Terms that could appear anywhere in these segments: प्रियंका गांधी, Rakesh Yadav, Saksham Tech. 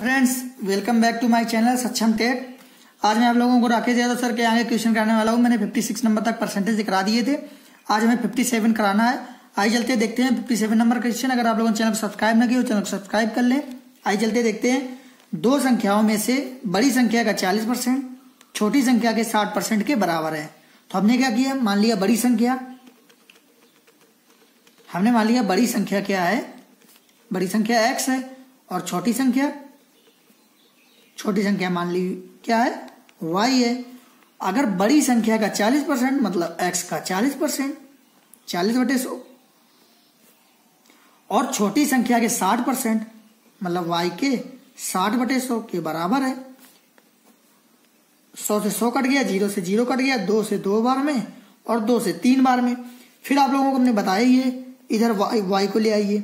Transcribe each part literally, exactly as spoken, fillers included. Friends welcome back to my channel Saksham take. आज मैं आप लोगों को राकेश यादव सर के आगे क्वेश्चन कराने वाला हूँ। मैंने छप्पन नंबर तक परसेंटेज करा दिए थे, आज हमें सत्तावन कराना है। आइए चलते देखते हैं सत्तावन नंबर क्वेश्चन। अगर आप लोगों ने चैनल को सब्सक्राइब न किया चैनल को सब्सक्राइब कर लें। आइए चलते देखते हैं। दो संख्याओं में से बड़ी संख्या का चालीस परसेंट छोटी संख्या के साठ परसेंट के बराबर है, तो हमने क्या किया, मान लिया बड़ी संख्या, हमने मान लिया बड़ी संख्या क्या है, बड़ी संख्या एक्स है और छोटी संख्या छोटी संख्या मान ली क्या है y है। अगर बड़ी संख्या का चालीस परसेंट मतलब x का चालीस परसेंट चालीस बटे सौ और छोटी संख्या के साठ परसेंट मतलब y के साठ बटे सौ के बराबर है। सौ से सौ कट गया, जीरो से जीरो कट गया, दो से दो बार में और दो से तीन बार में। फिर आप लोगों को हमने बताया ये इधर y y को ले आइए,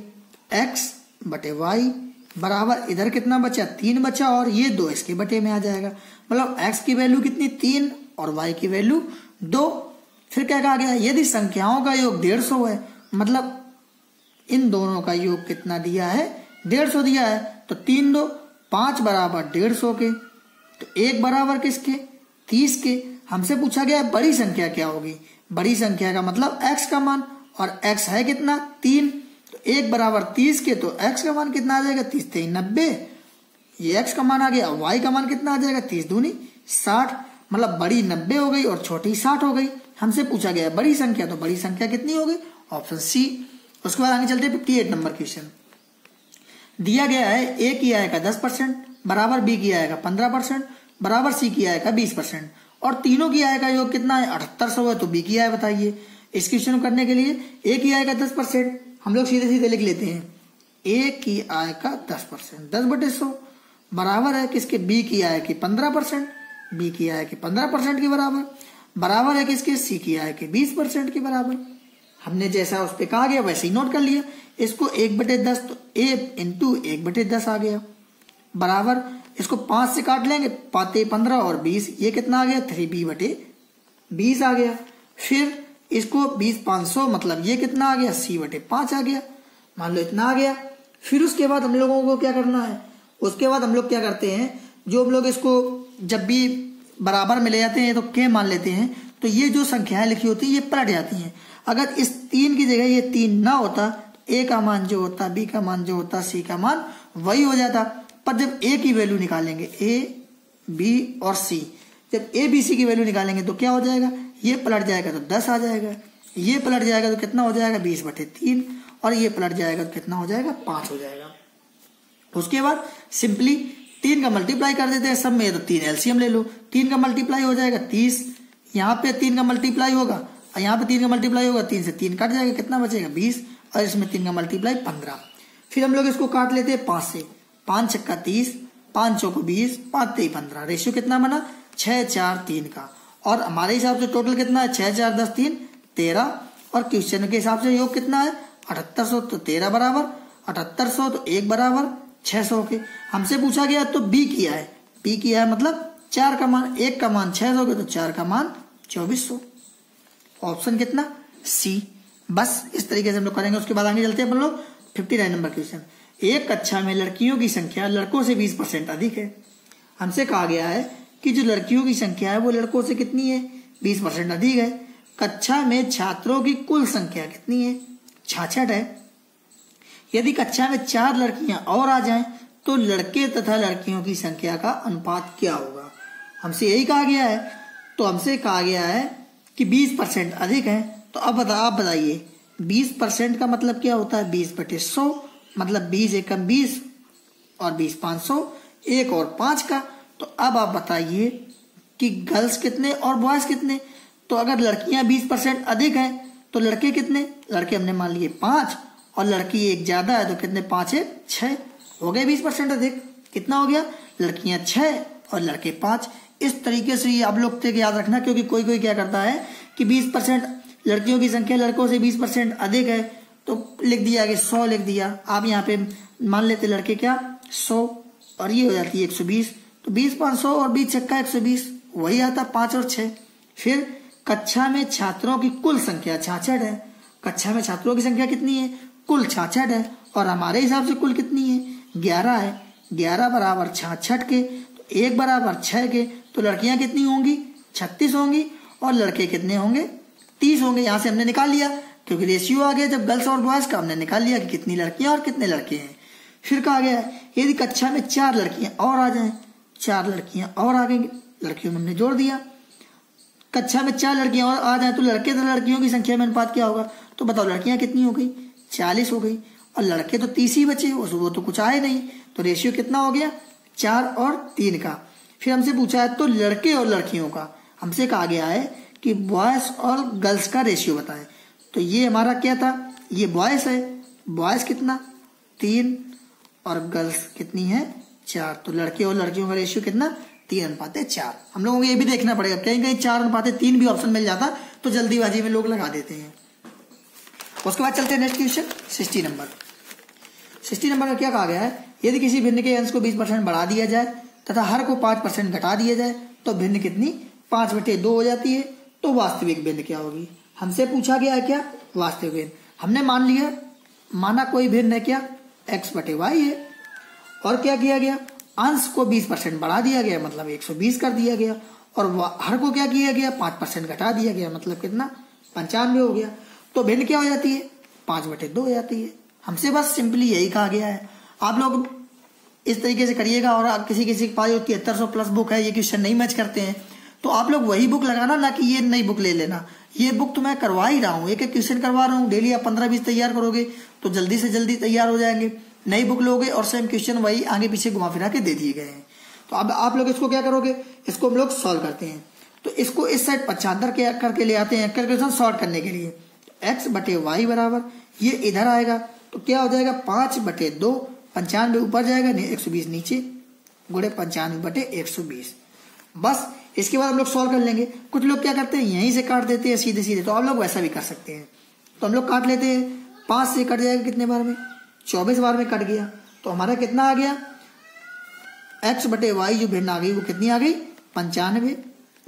x बटे y बराबर इधर कितना बचा, तीन बचा और ये दो इसके बटे में आ जाएगा। मतलब x की वैल्यू कितनी तीन और y की वैल्यू दो। फिर क्या कहा गया, यदि संख्याओं का योग डेढ़ सौ है मतलब इन दोनों का योग कितना दिया है, डेढ़ सौ दिया है, तो तीन दो पांच बराबर डेढ़ सौ के, तो एक बराबर किसके, तीस के। हमसे पूछा गया बड़ी संख्या क्या होगी, बड़ी संख्या का मतलब एक्स का मान, और एक्स है कितना तीन, एक बराबर तीस के, तो x का मान कितना आ जाएगा, तीस तीन नब्बे, ये x का मान आ गया। y का मान कितना आ जाएगा, तीस दूनी साठ, मतलब बड़ी नब्बे हो गई और छोटी साठ हो गई। हमसे पूछा गया बड़ी संख्या, तो बड़ी संख्या कितनी होगी, ऑप्शन सी। उसके बाद आगे चलते हैं फिफ्टी एट नंबर क्वेश्चन। दिया गया है ए की आय का दस परसेंट बराबर बी की आय का पंद्रह परसेंट बराबर सी की आय का बीस परसेंट और तीनों की आय का योग कितना है, अठहत्तर सौ है, तो बी की आय बताइए। इस क्वेश्चन को करने के लिए ए की आय का दस परसेंट हम लोग सीधे सीधे लिख लेते हैं, ए की आय का दस परसेंट दस बटे सौ बराबर है किसके, बी की आय के पंद्रह परसेंट बी की आय के पंद्रह परसेंट के बराबर बराबर है किसके, सी की आय के बीस परसेंट के बराबर। हमने जैसा उस पर कहा गया वैसे ही नोट कर लिया। इसको एक बटे दस तो ए इंटू एक बटे दस आ गया बराबर, इसको पांच से काट लेंगे, पाते पंद्रह और बीस, ये कितना आ गया, थ्री बी बटे बीस आ गया। फिर इसको बीस पांच सौ मतलब ये कितना आ गया, सी बटे पांच आ गया, मान लो इतना आ गया। फिर उसके बाद हम लोगों को क्या करना है, उसके बाद हम लोग क्या करते हैं, जो हम लोग इसको जब भी बराबर में ले जाते हैं तो के मान लेते हैं, तो ये जो संख्याएं लिखी होती है ये पलट जाती हैं। अगर इस तीन की जगह ये तीन ना होता, ए का मान जो होता, बी का मान जो होता, सी का मान वही हो जाता। पर जब ए की वैल्यू निकालेंगे, ए बी और सी, जब ए बी सी की वैल्यू निकालेंगे तो क्या हो जाएगा, ये पलट जाएगा तो दस आ जाएगा, ये पलट जाएगा तो कितना हो जाएगा, बीस बटे तीन, और ये पलट जाएगा तो कितना हो जाएगा, पांच हो जाएगा। उसके बाद सिंपली तीन का मल्टीप्लाई कर देते हैं सब में, तो तीन एलसीएम ले लो, तीन का मल्टीप्लाई हो जाएगा तीस, यहाँ पे तीन का मल्टीप्लाई होगा और यहाँ पे तीन का मल्टीप्लाई होगा, तीन से तीन कट जाएगा, कितना बचेगा, बीस, और इसमें तीन का मल्टीप्लाई पंद्रह। फिर हम लोग इसको काट लेते हैं पांच से, पांच छक्का तीस, पांच चौको बीस, पांच तेई पंद्रह, रेशियो कितना बना, छह चार तीन का, और हमारे हिसाब से टोटल कितना है, छह चार दस तीन तेरह, और क्वेश्चन के हिसाब से योग कितना है, अठहत्तर सौ, तो तेरह बराबर अठहत्तर सौ तो एक बराबर छह सौ के। हमसे पूछा गया तो बी किया है, बी किया है मतलब चार का मान, एक का मान छह सौ के, तो चार का मान चौबीस सौ, ऑप्शन कितना, सी। बस इस तरीके से हम लोग करेंगे। उसके बाद आगे चलते हैं हम लोग फिफ्टी नाइन नंबर क्वेश्चन। एक कक्षा में लड़कियों की संख्या लड़कों से बीस परसेंट अधिक है। हमसे कहा गया है कि जो लड़कियों की संख्या है वो लड़कों से कितनी है, बीस परसेंट अधिक है। कक्षा में छात्रों की कुल संख्या कितनी है, छियासठ है। यदि कक्षा में चार लड़कियां और आ जाएं तो लड़के तथा लड़कियों की संख्या का अनुपात क्या होगा, हमसे यही कहा गया है। तो हमसे कहा गया है कि बीस परसेंट अधिक है, तो अब बता, आप बताइए बीस परसेंट का मतलब क्या होता है, बीस बटे सौ मतलब बीस एकम बीस और बीस पाँच सौ एक और पाँच का। तो अब आप बताइए कि गर्ल्स कितने और बॉयज कितने, तो अगर लड़कियां बीस परसेंट अधिक हैं तो लड़के कितने, लड़के हमने मान लिए पांच और लड़की एक ज्यादा है, तो कितने, पांच है छह हो गए, बीस परसेंट अधिक कितना हो गया, लड़कियां छह और लड़के पांच। इस तरीके से ये आप लोग याद रखना, क्योंकि कोई कोई क्या करता है कि बीस परसेंट लड़कियों की संख्या लड़कों से बीस परसेंट अधिक है तो लिख दिया कि सौ लिख दिया। आप यहाँ पे मान लेते लड़के क्या सौ और ये हो जाती है एक सौ बीस, तो बीस पाँच सौ और बीस छक्का एक सौ बीस वही आता पाँच और छः। फिर कक्षा में छात्रों की कुल संख्या छियासठ है, कक्षा में छात्रों की संख्या कितनी है, कुल छियासठ है, और हमारे हिसाब से कुल कितनी है, ग्यारह है। ग्यारह बराबर छाछठ के, तो एक बराबर छः के, तो लड़कियां कितनी होंगी, छत्तीस होंगी, और लड़के कितने होंगे, तीस होंगे। यहाँ से हमने निकाल लिया क्योंकि रेशियो आ गया जब गर्ल्स और बॉयज का, हमने निकाल लिया कि कितनी लड़कियां और कितने लड़के हैं। फिर कहा गया यदि कक्षा में चार लड़कियां और आ जाएं, चार लड़कियां और आ गई, लड़कियों में हमने जोड़ दिया। कक्षा में चार लड़कियां और आ जाएं तो लड़के तो लड़कियों की संख्या में अनुपात क्या होगा, तो बताओ लड़कियां कितनी हो गई, चालीस हो गई, और लड़के तो तीस ही बचे, वो तो कुछ आए नहीं, तो रेशियो कितना हो गया, चार और तीन का। फिर हमसे पूछा है तो लड़के और लड़कियों का, हमसे कहा गया है कि बॉयज और गर्ल्स का रेशियो बताएं। तो ये हमारा क्या था, ये बॉयज है, बॉयज कितना, तीन, और गर्ल्स कितनी है, चार, तो लड़के और लड़कियों का रेशियो कितना, तीन अनुपात चार। हम लोगों को ये भी देखना पड़ेगा, कहीं कहीं चार अनुपात तीन भी ऑप्शन मिल जाता तो जल्दीबाजी में लोग लगा देते हैं। उसके बाद चलते हैं नेक्स्ट क्वेश्चन सिक्सटी नंबर। सिक्सटी नंबर में क्या कहा गया है, यदि किसी भिन्न के अंश को बीस परसेंट बढ़ा दिया जाए तथा हर को पाँच परसेंट घटा दिया जाए तो भिन्न कितनी, पाँच बटे दो हो जाती है, तो वास्तविक भिन्न क्या होगी। हमसे पूछा गया है क्या, वास्तविक भिन्न। हमने मान लिया, माना कोई भिन्न है क्या, एक्स बटे वाई है, और क्या किया गया, अंश को बीस परसेंट बढ़ा दिया गया मतलब एक सौ बीस कर दिया गया, और हर को क्या किया गया, पाँच परसेंट घटा दिया गया मतलब कितना, पंचानवे हो गया, तो भिन्न क्या हो जाती है, पाँच बटे दो हो जाती है। हमसे बस सिंपली यही कहा गया है, आप लोग इस तरीके से करिएगा। और आप किसी किसी के पास तिहत्तर सौ प्लस बुक है, ये क्वेश्चन नहीं मैच करते हैं, तो आप लोग वही बुक लगाना, ना कि ये नई बुक ले लेना। ये बुक तो मैं करवा ही रहा हूँ, एक एक क्वेश्चन करवा रहा हूँ, डेली आप पंद्रह बीस तैयार करोगे तो जल्दी से जल्दी तैयार हो जाएंगे। नई बुक लोगे और सेम क्वेश्चन वही आगे पीछे घुमा फिरा के दे दिए गए हैं। तो अब आप लोग इसको क्या करोगे, इसको हम लोग सॉल्व करते हैं। तो इसको इस साइड पचहत्तर के करके ले आते हैं कैलकुलेशन सॉल्व करने के लिए। तो एक्स बटे वाई बराबर ये इधर आएगा तो क्या हो जाएगा, पाँच बटे दो, पंचानवे ऊपर जाएगा एक सौ बीस नीचे, गुणे पंचानवे बटे एक सौ बीस। बस इसके बाद हम लोग सॉल्व कर लेंगे। कुछ लोग क्या करते हैं, यहीं से काट देते हैं सीधे सीधे, तो आप लोग वैसा भी कर सकते हैं। तो हम लोग काट लेते हैं, पाँच से कट जाएगा कितने बार में, चौबीस बार में कट गया, तो हमारा कितना आ गया, एक्स बटे वाई जो भिन्न आ गई वो कितनी आ गई, पंचानवे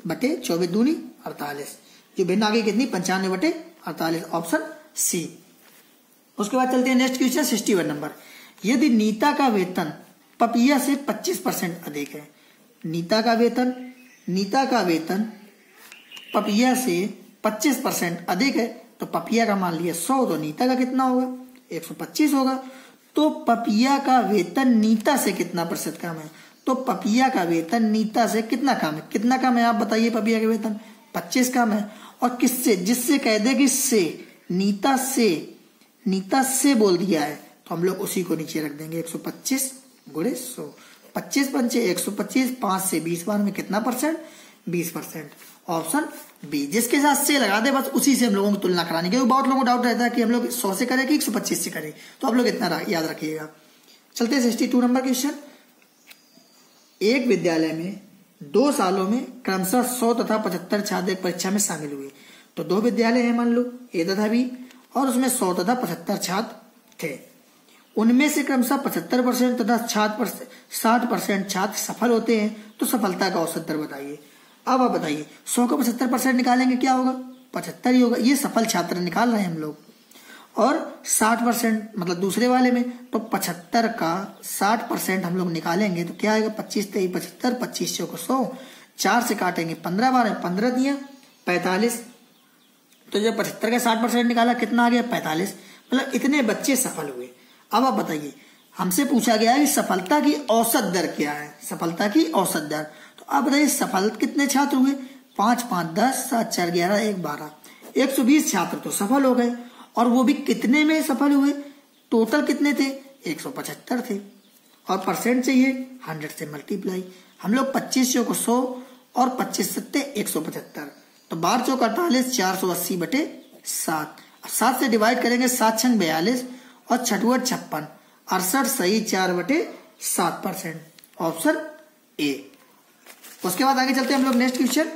बटे चौबीस दूनी अड़तालीस, जो भिन्न आ गई कितनी, पंचानवे बटे अड़तालीस, ऑप्शन सी। उसके बाद चलते हैं नेक्स्ट क्वेश्चन सिक्सटी वन नंबर। यदि नीता का वेतन पपिया से पच्चीस परसेंट अधिक है, नीता का वेतन नीता का वेतन पपिया से पच्चीस परसेंट अधिक है, तो पपिया का मान लिया सौ, तो नीता का कितना होगा, एक सौ पच्चीस होगा। तो पपिया का वेतन नीता से कितना प्रतिशत कम है, तो पपिया का वेतन नीता से कितना कम है, कितना कम है आप बताइए, पपिया का वेतन पच्चीस कम है, और किससे, जिससे कह दे कि से, नीता से, नीता से बोल दिया है तो हम लोग उसी को नीचे रख देंगे, एक सौ पच्चीस गुणे सौ, पच्चीस पंचे एक सौ पच्चीस, पाँच से बीस बार में कितना परसेंट, बीस परसेंट, ऑप्शन बी। जिसके साथ से लगा दे बस उसी से हम लोगों को तुलना करानी, क्योंकि बहुत लोगों को डाउट रहता है कि हम लोग सौ से करें कि एक सौ पच्चीस से करें, तो आप लोग इतना याद रखिएगा। चलते हैं बासठ नंबर क्वेश्चन। एक विद्यालय में दो सालों में क्रमशः सौ तथा पचहत्तर छात्र एक परीक्षा में शामिल हुए, तो दो विद्यालय है मान लो ए तथा बी, और उसमें सौ तथा पचहत्तर छात्र थे, उनमें से क्रमशः पचहत्तर परसेंट तथा छात्र साठ परसेंट छात्र सफल होते हैं, तो सफलता का औसत दर बताइए। अब आप बताइए सौ का पचहत्तर परसेंट निकालेंगे क्या होगा, पचहत्तर ही होगा, ये सफल छात्र निकाल रहे हैं हम लोग, और साठ परसेंट मतलब दूसरे वाले में, तो पचहत्तर का साठ परसेंट हम लोग निकालेंगे तो क्या आएगा, पच्चीस तेईस पचहत्तर, पच्चीस सौ को सौ, चार से काटेंगे पंद्रह बार में, पंद्रह दिया पैंतालीस, तो जब पचहत्तर का साठ परसेंट निकाला कितना आ गया, पैंतालीस, मतलब इतने बच्चे सफल हुए। अब आप बताइए हमसे पूछा गया है कि सफलता की औसत दर क्या है, सफलता की औसत दर, तो आप बताइए सफल कितने छात्र हुए, पाँच पाँच दस, सात चार ग्यारह, एक बारह, एक सौ बीस छात्र तो सफल हो गए, और वो भी कितने में सफल हुए, टोटल कितने थे, एक सौ पचहत्तर थे, और परसेंट चाहिए हंड्रेड से मल्टीप्लाई, हम लोग पच्चीस सौ को सौ और पच्चीस सत्ते एक सौ पचहत्तर, तो बारह सौ अड़तालीस, चार सौ अस्सी बटे सात, सात से डिवाइड करेंगे, सात छंग बयालीस और छठवट छप्पन, अड़सठ सही चार बटे सात परसेंट, ऑप्शन ए। उसके बाद आगे चलते हैं हम लोग नेक्स्ट क्वेश्चन।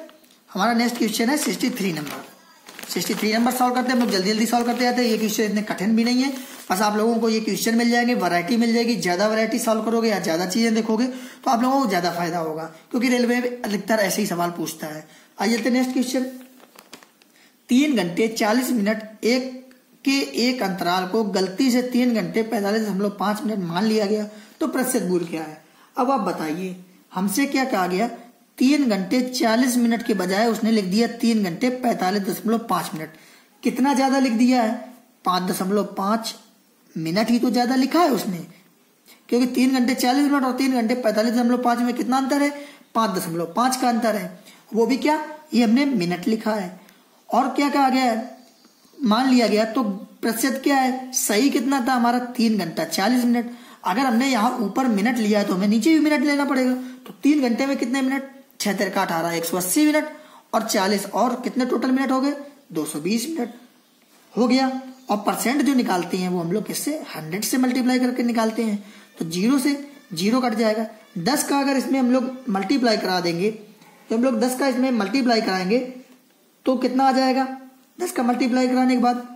हमारा नेक्स्ट क्वेश्चन है सिक्सटी थ्री नंबर। सिक्सटी थ्री नंबर सॉल्व करते हैं हम लोग, जल्दी जल्दी सॉल्व करते जाते हैं, ये क्वेश्चन इतने कठिन भी नहीं है, बस आप लोगों को ये क्वेश्चन मिल जाएंगे, वैरायटी मिल जाएगी, ज़्यादा वैरायटी सॉल्व करोगे या ज़्यादा चीज़ें देखोगे तो आप लोगों को ज़्यादा फायदा होगा, क्योंकि रेलवे अधिकतर ऐसे ही सवाल पूछता है। आइए चलते नेक्स्ट क्वेश्चन। तीन घंटे चालीस मिनट एक के एक अंतराल को गलती से तीन घंटे पैंतालीस दशमलव पाँच मिनट मान लिया गया, तो प्रतिशत भूल क्या है। अब आप बताइए हमसे क्या कहा गया, तीन घंटे चालीस मिनट के बजाय उसने लिख दिया तीन घंटे पैंतालीस दशमलव पांच मिनट। कितना ज्यादा लिख दिया है, पांच दशमलव पांच मिनट ही तो ज्यादा लिखा है उसने, क्योंकि तीन घंटे चालीस मिनट और तीन घंटे पैंतालीस दशमलव पांच में कितना अंतर है, पांच दशमलव पांच का अंतर है, वो भी क्या, ये हमने मिनट लिखा है। और क्या कहा गया है, मान लिया गया, तो प्रतिशत क्या है, सही कितना था हमारा, तीन घंटा चालीस मिनट। अगर हमने यहाँ ऊपर मिनट लिया है तो हमें नीचे भी मिनट लेना पड़ेगा, तो तीन घंटे में कितने मिनट, छह तिरका अठारह, एक सौ अस्सी मिनट और चालीस, और कितने टोटल मिनट हो गए, दो सौ बीस मिनट हो गया। और परसेंट जो निकालते हैं वो हम लोग किससे, हंड्रेड से मल्टीप्लाई करके निकालते हैं, तो जीरो से जीरो कट जाएगा। दस का अगर इसमें हम लोग मल्टीप्लाई करा देंगे, तो हम लोग दस का इसमें मल्टीप्लाई कराएंगे तो कितना आ जाएगा, दस का मल्टीप्लाई कराने के बाद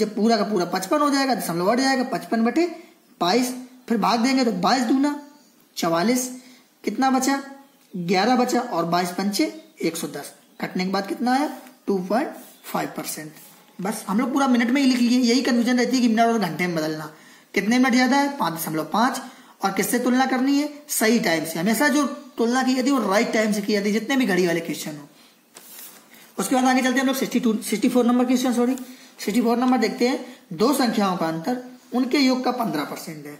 जब पूरा का पूरा पचपन हो जाएगा, दशमलव हट जाएगा, पचपन बटे बाईस, फिर भाग देंगे तो बाईस दूना चवालीस, कितना बचा, ग्यारह बचा, और बाईस पंचे एक सौ दस, कटने के बाद कितना आया, टू पॉइंट फाइव परसेंट। बस हम लोग पूरा मिनट में ही लिख लिए, यही कन्फ्यूजन रहती है कि मिनट और घंटे में बदलना, कितने मिनट ज्यादा है, पाँच दशमलव पाँच, और किससे तुलना करनी है, सही टाइम से, हमेशा जो तुलना की जाती है वो राइट टाइम से की जाती है, जितने भी घड़ी वाले क्वेश्चन हो। उसके बाद आगे चलते हैं हम लोग सिक्सटी टू सिक्सटी फोर नंबर क्वेश्चन सॉरी सिक्सटी फोर नंबर देखते हैं। दो संख्याओं का अंतर उनके योग का पंद्रह परसेंट है।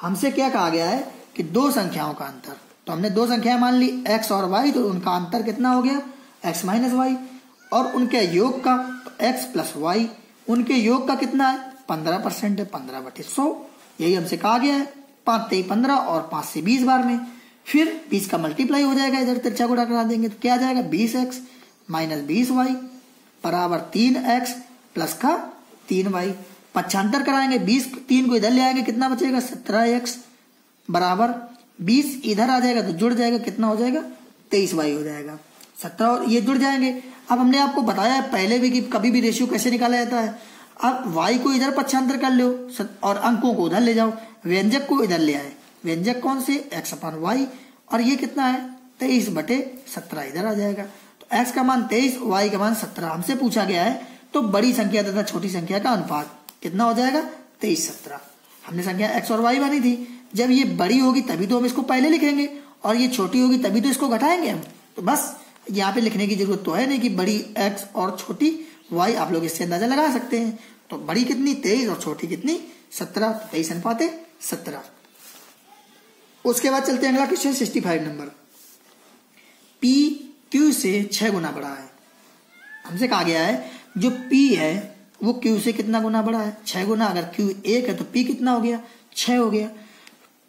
हमसे क्या कहा गया है कि दो संख्याओं का अंतर, तो हमने दो संख्याएं मान ली एक्स और वाई, तो उनका अंतर कितना हो गया, एक्स माइनस वाई, और उनके योग का, तो एक्स प्लस वाई, उनके योग का कितना है, पंद्रह परसेंट है, पंद्रह बटे सौ, यही हमसे कहा गया है। पाँच तेई पंद्रह और पाँच से बीस बार में, फिर बीस का मल्टीप्लाई हो जाएगा, इधर तिरछा गुणा करा देंगे तो क्या आ जाएगा, बीस एक्स माइनस बीस वाई बराबर तीन एक्स प्लस का तीन वाई, पच्छांतर कराएंगे, बीस तीन को इधर ले आएंगे, कितना बचेगा, सत्रह एक्स बराबर बीस इधर आ जाएगा तो जुड़ जाएगा, कितना हो जाएगा, तेईस वाई हो जाएगा, सत्रह और ये जुड़ जाएंगे। अब हमने आपको बताया है पहले भी कि कभी भी रेशियो कैसे निकाला जाता है। अब वाई को इधर पक्षांतर कर लो और अंकों को उधर ले जाओ, व्यंजक को इधर ले आए, व्यंजक कौन से, एक्स अपॉन वाई, और ये कितना है, तेईस बटे सत्रह इधर आ जाएगा, तो एक्स का मान तेईस, वाई का मान सत्रह। हमसे पूछा गया है तो बड़ी संख्या तथा छोटी संख्या का अनुपात कितना हो जाएगा, तेईस सत्रह। हमने संख्या एक्स और वाई मानी थी, जब ये बड़ी होगी तभी तो हम इसको पहले लिखेंगे और ये छोटी होगी तभी तो इसको घटाएंगे हम, तो बस यहाँ पे लिखने की जरूरत तो है नहीं कि बड़ी एक्स और छोटी वाई, आप लोग इससे अंदाजा लगा सकते हैं। तो बड़ी कितनी तेईस और छोटी कितनी सत्रह, तेईस अनुपात सत्रह। उसके बाद चलते हैं अगला क्वेश्चन सिक्सटी फाइव नंबर। पी क्यू से छह गुना बड़ा है। हमसे कहा गया है जो पी है वो क्यू से कितना गुना बड़ा है, छह गुना। अगर क्यू एक है तो पी कितना हो गया, छह हो गया।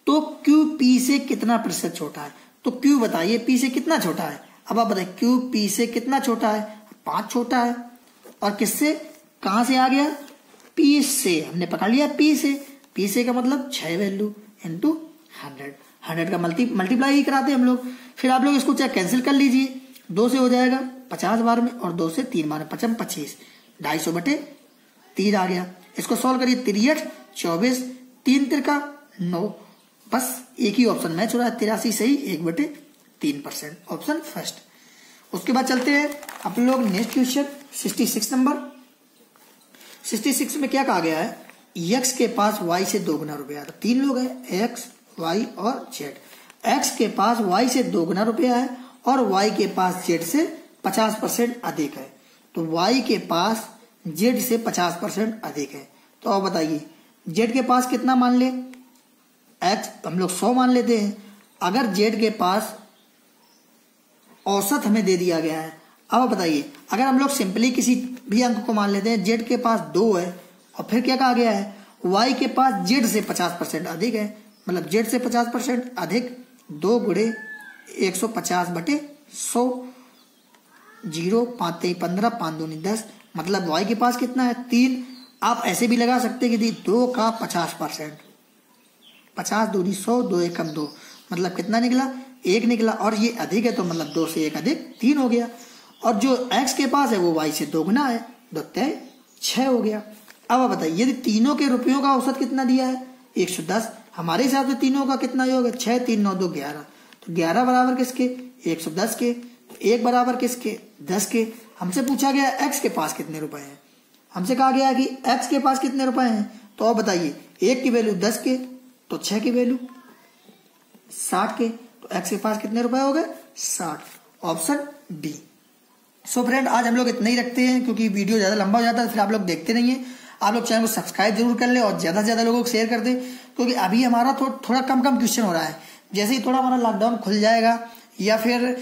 तो क्यू पी से कितना प्रतिशत छोटा है, तो क्यू बताइए पी से कितना छोटा है। अब आप बताइए क्यू पी से कितना छोटा है, पांच छोटा है, और किससे, कहां से आ गया, पी से, हमने पकड़ लिया पी से। पी से का मतलब छह वैल्यू इंटू हंड्रेड, हंड्रेड का मल्टी मल्टीप्लाई ही कराते हैं हम लोग। फिर आप लोग इसको चाहे कैंसिल कर लीजिए, दो से हो जाएगा पचास बार में, और दो से तीन बार में पचम पच्चीस, ढाई सौ बटे तीन आ गया। इसको सॉल्व करिए, तिरसठ चौबीस, तीन तिरका नौ, बस एक ही ऑप्शन मैच हो रहा है, तिरासी सही, एक बटे तीन परसेंट ऑप्शन फर्स्ट। उसके बाद चलते हैं आप लोग next question sixty six number. Sixty six में क्या कहा गया है, एक्स के पास वाई से दो गुना रुपया, तीन लोग हैं एक्स वाई और जेड। एक्स के पास वाई से दो गुना रुपया है और वाई के पास जेड से पचास परसेंट अधिक है, तो वाई के पास जेड से पचास परसेंट अधिक है। तो आप बताइए जेड के पास कितना मान ले, एक्स हम लोग सौ मान लेते हैं। अगर जेड के पास औसत हमें दे दिया गया है, अब बताइए अगर हम लोग सिंपली किसी भी अंक को मान लेते हैं, जेड के पास दो है, और फिर क्या कहा गया है, वाई के पास जेड से पचास परसेंट अधिक है, मतलब जेड से पचास परसेंट अधिक, दो गुड़े एक सौ पचास बटे सौ, जीरो पाँच तेई पंद्रह, पाँच दूनी दस, मतलब वाई के पास कितना है, तीन। आप ऐसे भी लगा सकते हैं कि दो का पचास परसेंट, पचास दूनी सौ, दो एकम दो, मतलब कितना निकला, एक निकला, और ये अधिक है तो मतलब दो से एक अधिक तीन हो गया। और जो एक्स के पास है वो वाई से दो गुना है, दो तय छः हो गया। अब आप बताइए यदि तीनों के रुपयों का औसत कितना दिया है, एक सौ दस, हमारे हिसाब से तीनों का कितना योग है, छः तीन नौ दो ग्यारह, तो ग्यारह बराबर किसके, एक सौ दस के, एक बराबर किसके, दस के। हमसे पूछा गया एक्स के पास कितने रुपए हैं, हमसे कहा गया कि एक्स के पास कितने रुपए हैं, तो आप बताइए एक की वैल्यू दस के, तो छः की वैल्यू साठ के, तो एक्स के पास कितने रुपए हो गए साठ, ऑप्शन डी। सो फ्रेंड आज हम लोग इतना ही रखते हैं क्योंकि वीडियो ज्यादा लंबा हो जाता है, फिर आप लोग देखते नहीं है। आप लोग चैनल को सब्सक्राइब जरूर कर ले और ज्यादा से ज्यादा लोगों को शेयर कर दे, क्योंकि अभी हमारा थो, थोड़ा कम कम क्वेश्चन हो रहा है। जैसे ही थोड़ा हमारा लॉकडाउन खुल जाएगा या फिर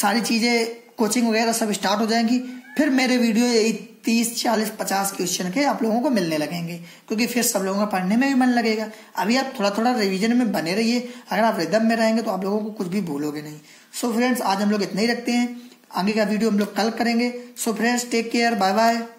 सारी चीजें कोचिंग वगैरह सब स्टार्ट हो जाएंगी, फिर मेरे वीडियो यही तीस चालीस पचास क्वेश्चन के आप लोगों को मिलने लगेंगे, क्योंकि फिर सब लोगों का पढ़ने में भी मन लगेगा। अभी आप थोड़ा थोड़ा रिवीजन में बने रहिए, अगर आप रिदम में रहेंगे तो आप लोगों को कुछ भी भूलोगे नहीं। सो फ्रेंड्स आज हम लोग इतना ही रखते हैं, आगे का वीडियो हम लोग कल करेंगे। So friends take care, bye bye.